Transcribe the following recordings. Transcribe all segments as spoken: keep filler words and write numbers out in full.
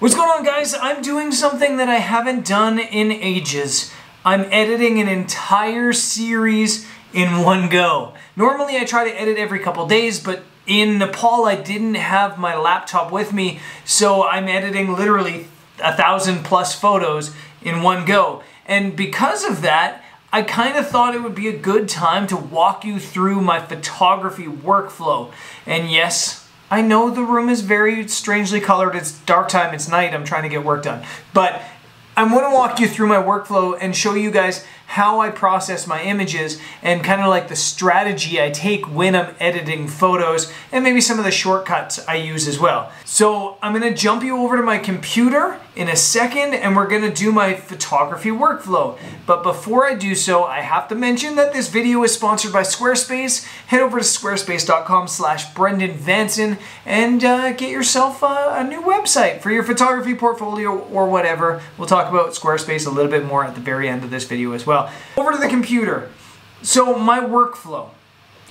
What's going on, guys? I'm doing something that I haven't done in ages. I'm editing an entire series in one go. Normally I try to edit every couple days, but in Nepal I didn't have my laptop with me, so I'm editing literally a thousand plus photos in one go. And because of that, I kind of thought it would be a good time to walk you through my photography workflow. And yes, I know the room is very strangely colored. It's dark time, it's night, I'm trying to get work done. But I'm gonna walk you through my workflow and show you guys how I process my images and kind of like the strategy I take when I'm editing photos and maybe some of the shortcuts I use as well. So I'm gonna jump you over to my computer in a second and we're gonna do my photography workflow. But before I do so, I have to mention that this video is sponsored by Squarespace. Head over to squarespace.com slash Brendan van Son and uh, get yourself a, a new website for your photography portfolio or whatever. We'll talk about Squarespace a little bit more at the very end of this video as well. Over to the computer. So my workflow,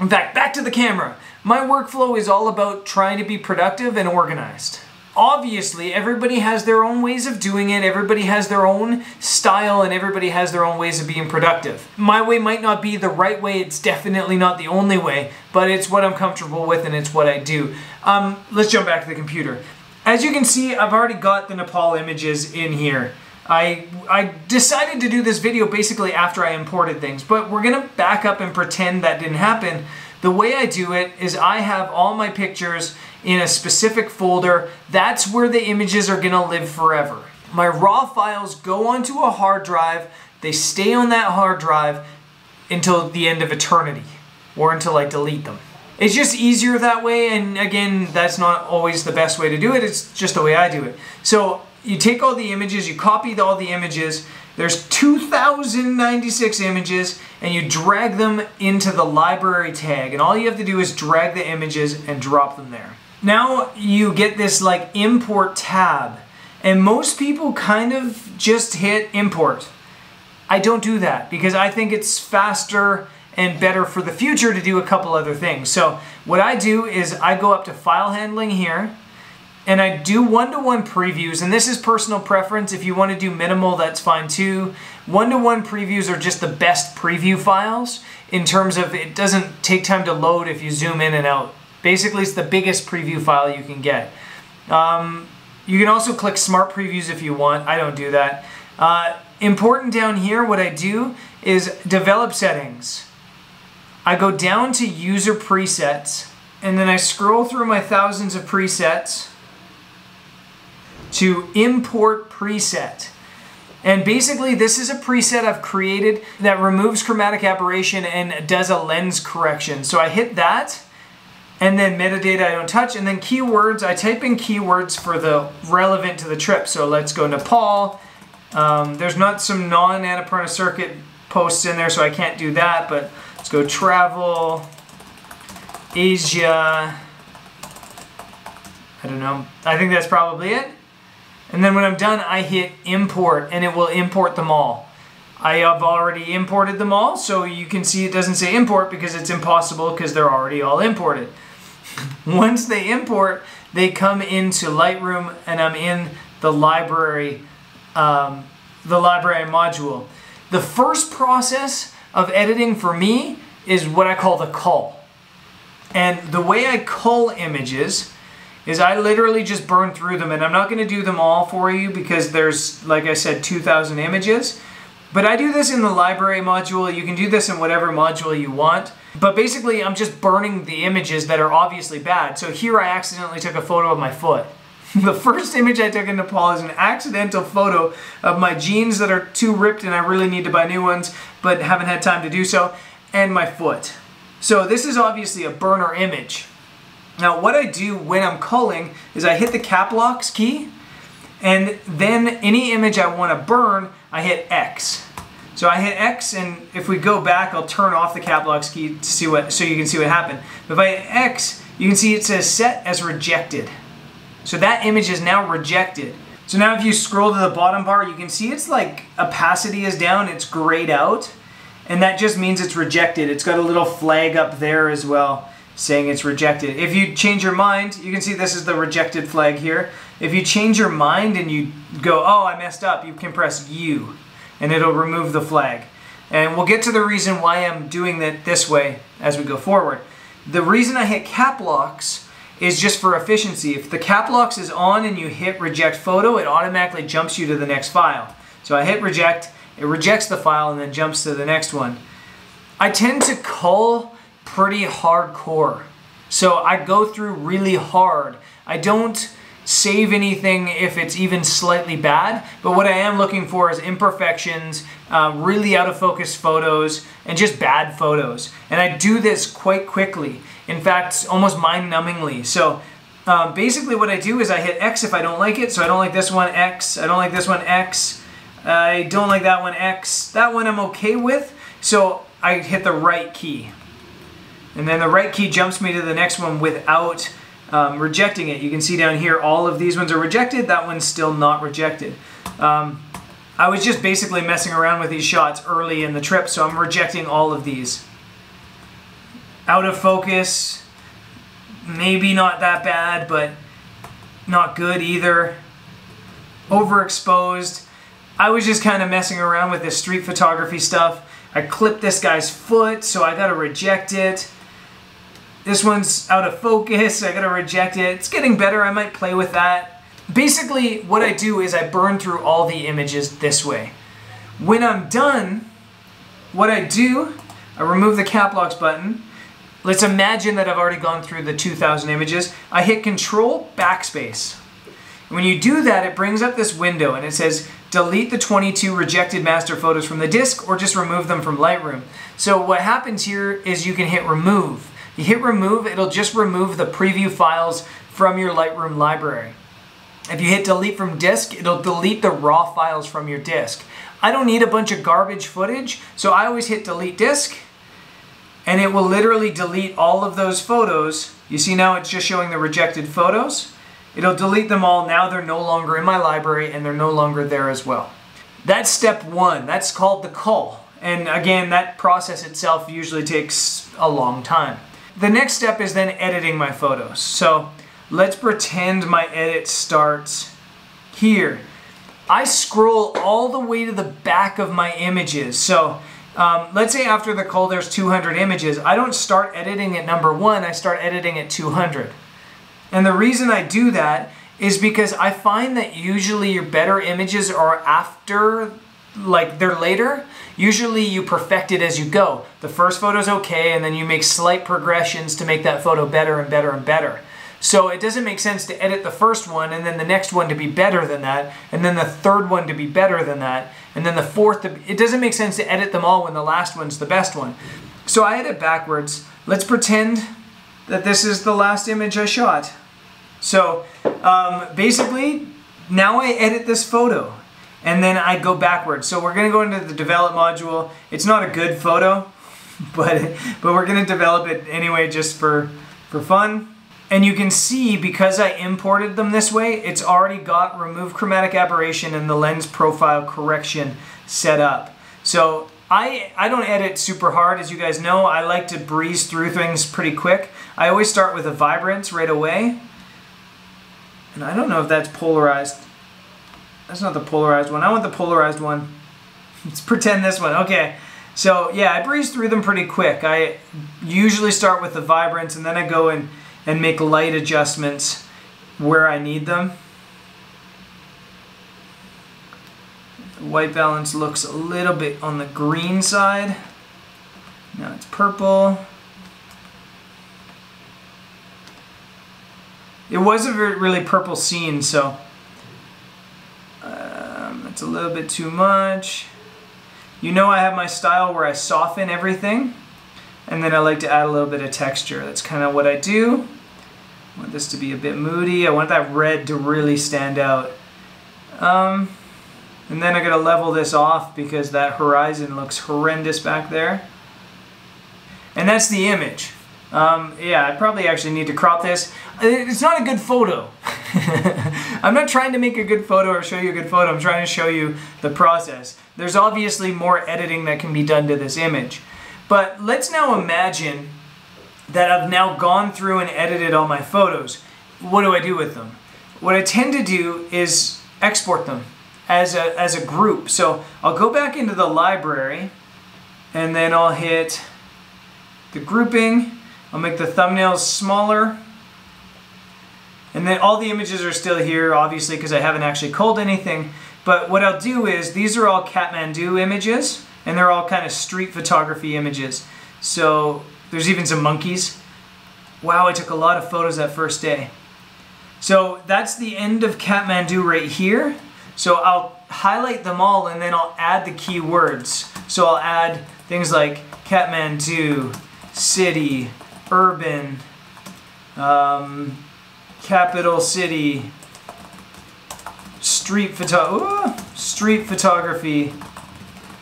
in fact, back to the camera. My workflow is all about trying to be productive and organized. Obviously, everybody has their own ways of doing it, everybody has their own style, and everybody has their own ways of being productive. My way might not be the right way, it's definitely not the only way, but it's what I'm comfortable with and it's what I do. Um, let's jump back to the computer. As you can see, I've already got the Nepal images in here. I, I decided to do this video basically after I imported things, but we're gonna back up and pretend that didn't happen. The way I do it is I have all my pictures in a specific folder. That's where the images are gonna live forever. My raw files go onto a hard drive. They stay on that hard drive until the end of eternity, or until I delete them. It's just easier that way, and again, that's not always the best way to do it. It's just the way I do it. So you take all the images, you copy all the images, there's two thousand ninety-six images, and you drag them into the library tag, and all you have to do is drag the images and drop them there. Now you get this like import tab, and most people kind of just hit import. I don't do that because I think it's faster and better for the future to do a couple other things. So what I do is I go up to file handling here, and I do one-to-one previews, and this is personal preference. If you want to do minimal, that's fine too. One-to-one previews are just the best preview files in terms of it doesn't take time to load if you zoom in and out. Basically, it's the biggest preview file you can get. Um, you can also click Smart Previews if you want. I don't do that. Uh, important down here, what I do is Develop Settings. I go down to User Presets, and then I scroll through my thousands of presets to import preset. And basically this is a preset I've created that removes chromatic aberration and does a lens correction. So I hit that, and then metadata I don't touch, and then keywords, I type in keywords for the relevant to the trip. So let's go Nepal. Um, there's not some non-Annapurna circuit posts in there, so I can't do that, but let's go travel, Asia, I don't know, I think that's probably it. And then when I'm done, I hit import, and it will import them all. I have already imported them all, so you can see it doesn't say import because it's impossible because they're already all imported. Once they import, they come into Lightroom, and I'm in the library, um, the library module. The first process of editing for me is what I call the cull. And the way I cull images is I literally just burn through them, and I'm not gonna do them all for you because there's, like I said, two thousand images. But I do this in the library module. You can do this in whatever module you want. But basically, I'm just burning the images that are obviously bad. So here I accidentally took a photo of my foot. The first image I took in Nepal is an accidental photo of my jeans that are too ripped and I really need to buy new ones, but haven't had time to do so, and my foot. So this is obviously a burner image. Now what I do when I'm culling is I hit the cap locks key, and then any image I want to burn, I hit X. So I hit X, and if we go back, I'll turn off the cap locks key to see what, so you can see what happened. But if I hit X, you can see it says set as rejected. So that image is now rejected. So now if you scroll to the bottom bar, you can see it's like opacity is down, it's grayed out, and that just means it's rejected. It's got a little flag up there as well. saying it's rejected. If you change your mind, you can see this is the rejected flag here. If you change your mind and you go, oh, I messed up, you can press U and it'll remove the flag. And we'll get to the reason why I'm doing it this way as we go forward. The reason I hit cap locks is just for efficiency. If the cap locks is on and you hit reject photo, it automatically jumps you to the next file. So I hit reject, it rejects the file and then jumps to the next one. I tend to cull pretty hardcore. So I go through really hard. I don't save anything if it's even slightly bad, but what I am looking for is imperfections, uh, really out of focus photos, and just bad photos. And I do this quite quickly. In fact, almost mind-numbingly. So uh, basically what I do is I hit X if I don't like it. So I don't like this one, X. I don't like this one, X. I don't like that one, X. That one I'm okay with. So I hit the right key. And then the right key jumps me to the next one without Um, rejecting it. You can see down here all of these ones are rejected, that one's still not rejected. Um, I was just basically messing around with these shots early in the trip, so I'm rejecting all of these. Out of focus, maybe not that bad, but not good either. Overexposed. I was just kind of messing around with this street photography stuff. I clipped this guy's foot, so I gotta reject it. This one's out of focus, I gotta reject it. It's getting better, I might play with that. Basically, what I do is I burn through all the images this way. When I'm done, what I do, I remove the cap locks button. Let's imagine that I've already gone through the two thousand images. I hit Control Backspace. When you do that, it brings up this window and it says, delete the twenty-two rejected master photos from the disk or just remove them from Lightroom. So what happens here is you can hit remove. You hit remove, it'll just remove the preview files from your Lightroom library. If you hit delete from disk, it'll delete the raw files from your disk. I don't need a bunch of garbage footage, so I always hit delete disk, and it will literally delete all of those photos. You see now it's just showing the rejected photos. It'll delete them all, now they're no longer in my library and they're no longer there as well. That's step one, that's called the cull. And again, that process itself usually takes a long time. The next step is then editing my photos. So let's pretend my edit starts here. I scroll all the way to the back of my images. So um, let's say after the cull there's two hundred images. I don't start editing at number one, I start editing at two hundred. And the reason I do that is because I find that usually your better images are after, like they're later. Usually you perfect it as you go. The first photo's okay, and then you make slight progressions to make that photo better and better and better. So it doesn't make sense to edit the first one, and then the next one to be better than that, and then the third one to be better than that, and then the fourth. It doesn't make sense to edit them all when the last one's the best one. So I edit backwards. Let's pretend that this is the last image I shot. So um, basically, now I edit this photo. And then I go backwards. So we're gonna go into the develop module. It's not a good photo, but, but we're gonna develop it anyway just for, for fun. And you can see, because I imported them this way, it's already got remove chromatic aberration and the lens profile correction set up. So I, I don't edit super hard, as you guys know. I like to breeze through things pretty quick. I always start with a vibrance right away. And I don't know if that's polarized. That's not the polarized one. I want the polarized one. Let's pretend this one. Okay. So yeah, I breeze through them pretty quick. I usually start with the vibrance and then I go in and make light adjustments where I need them. The white balance looks a little bit on the green side. Now it's purple. It was a really purple scene, so it's a little bit too much. You know, I have my style where I soften everything and then I like to add a little bit of texture. That's kind of what I do. I want this to be a bit moody. I want that red to really stand out. Um, and then I gotta level this off because that horizon looks horrendous back there. And that's the image. Um, yeah, I probably actually need to crop this. It's not a good photo. I'm not trying to make a good photo or show you a good photo. I'm trying to show you the process. There's obviously more editing that can be done to this image. But let's now imagine that I've now gone through and edited all my photos. What do I do with them? What I tend to do is export them as a, as a group. So I'll go back into the library and then I'll hit the grouping. I'll make the thumbnails smaller. And then all the images are still here, obviously, because I haven't actually culled anything. But what I'll do is, these are all Kathmandu images, and they're all kind of street photography images. So there's even some monkeys. Wow, I took a lot of photos that first day. So that's the end of Kathmandu right here. So I'll highlight them all, and then I'll add the keywords. So I'll add things like Kathmandu, city, urban, um, capital city, street photo, ooh, street photography,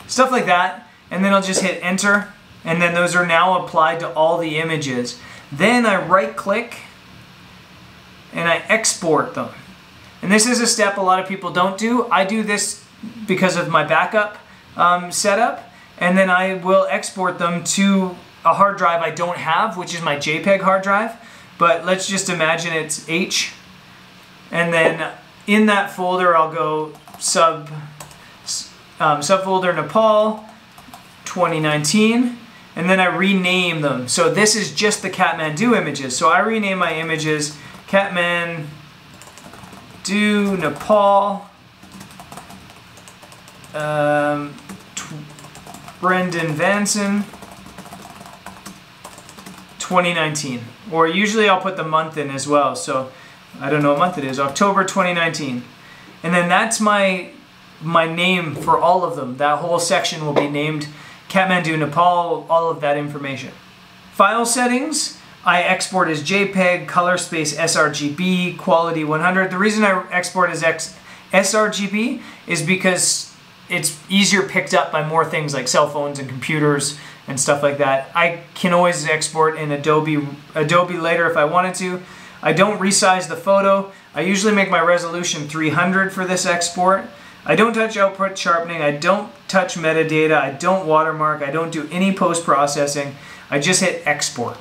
stuff like that, and then I'll just hit enter, and then those are now applied to all the images. Then I right click and I export them. And this is a step a lot of people don't do. I do this because of my backup um, setup, and then I will export them to a hard drive I don't have, which is my JPEG hard drive. But let's just imagine it's H, and then in that folder I'll go sub um, subfolder Nepal twenty nineteen, and then I rename them. So this is just the Kathmandu images. So I rename my images Kathmandu Nepal um, Brendan van Son twenty nineteen, or usually I'll put the month in as well, so I don't know what month it is, October twenty nineteen. And then that's my my name for all of them. That whole section will be named Kathmandu, Nepal, all of that information. File settings, I export as JPEG, color space sRGB, quality one hundred. The reason I export as X sRGB is because it's easier picked up by more things like cell phones and computers and stuff like that. I can always export in Adobe, Adobe later if I wanted to. I don't resize the photo. I usually make my resolution three hundred for this export. I don't touch output sharpening. I don't touch metadata. I don't watermark. I don't do any post-processing. I just hit export.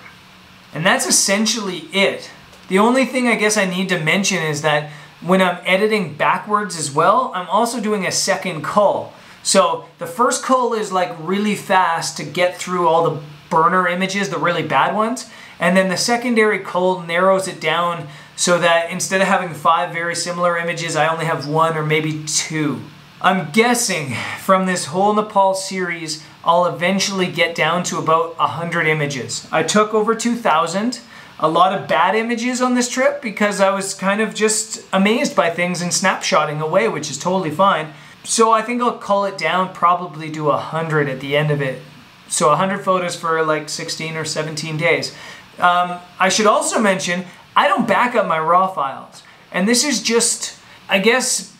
And that's essentially it. The only thing I guess I need to mention is that when I'm editing backwards as well, I'm also doing a second cull. So the first cull is like really fast to get through all the burner images, the really bad ones. And then the secondary cull narrows it down so that instead of having five very similar images, I only have one or maybe two. I'm guessing from this whole Nepal series, I'll eventually get down to about one hundred images. I took over two thousand. A lot of bad images on this trip because I was kind of just amazed by things and snapshotting away, which is totally fine. So I think I'll cull it down probably to one hundred at the end of it. So one hundred photos for like sixteen or seventeen days. Um, I should also mention, I don't back up my raw files. And this is just, I guess,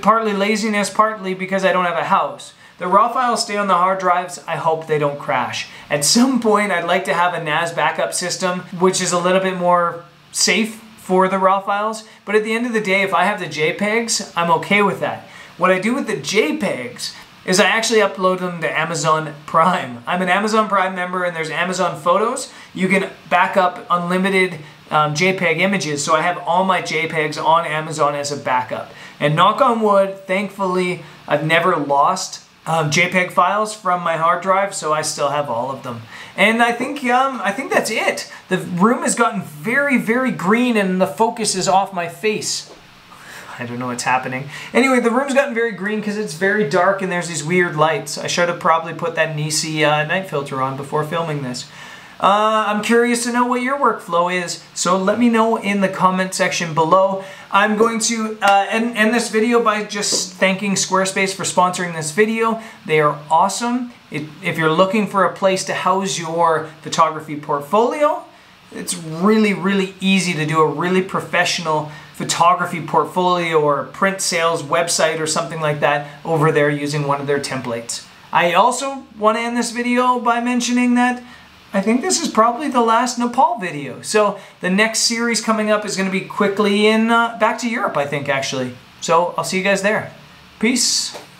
partly laziness, partly because I don't have a house. The raw files stay on the hard drives. I hope they don't crash. At some point, I'd like to have a N A S backup system, which is a little bit more safe for the raw files. But at the end of the day, if I have the JPEGs, I'm okay with that. What I do with the JPEGs is I actually upload them to Amazon Prime. I'm an Amazon Prime member, and there's Amazon Photos. You can back up unlimited um, JPEG images, so I have all my JPEGs on Amazon as a backup. And knock on wood, thankfully, I've never lost um, JPEG files from my hard drive, so I still have all of them. And I think, um, I think that's it. The room has gotten very, very green, and the focus is off my face. I don't know what's happening. Anyway, the room's gotten very green because it's very dark and there's these weird lights. I should have probably put that Nisi uh, night filter on before filming this. Uh, I'm curious to know what your workflow is, so let me know in the comment section below. I'm going to uh, end, end this video by just thanking Squarespace for sponsoring this video. They are awesome. It, if you're looking for a place to house your photography portfolio, it's really, really easy to do a really professional photography portfolio or print sales website or something like that over there using one of their templates. I also want to end this video by mentioning that I think this is probably the last Nepal video. So the next series coming up is going to be quickly in uh, back to Europe, I think, actually. So I'll see you guys there. Peace.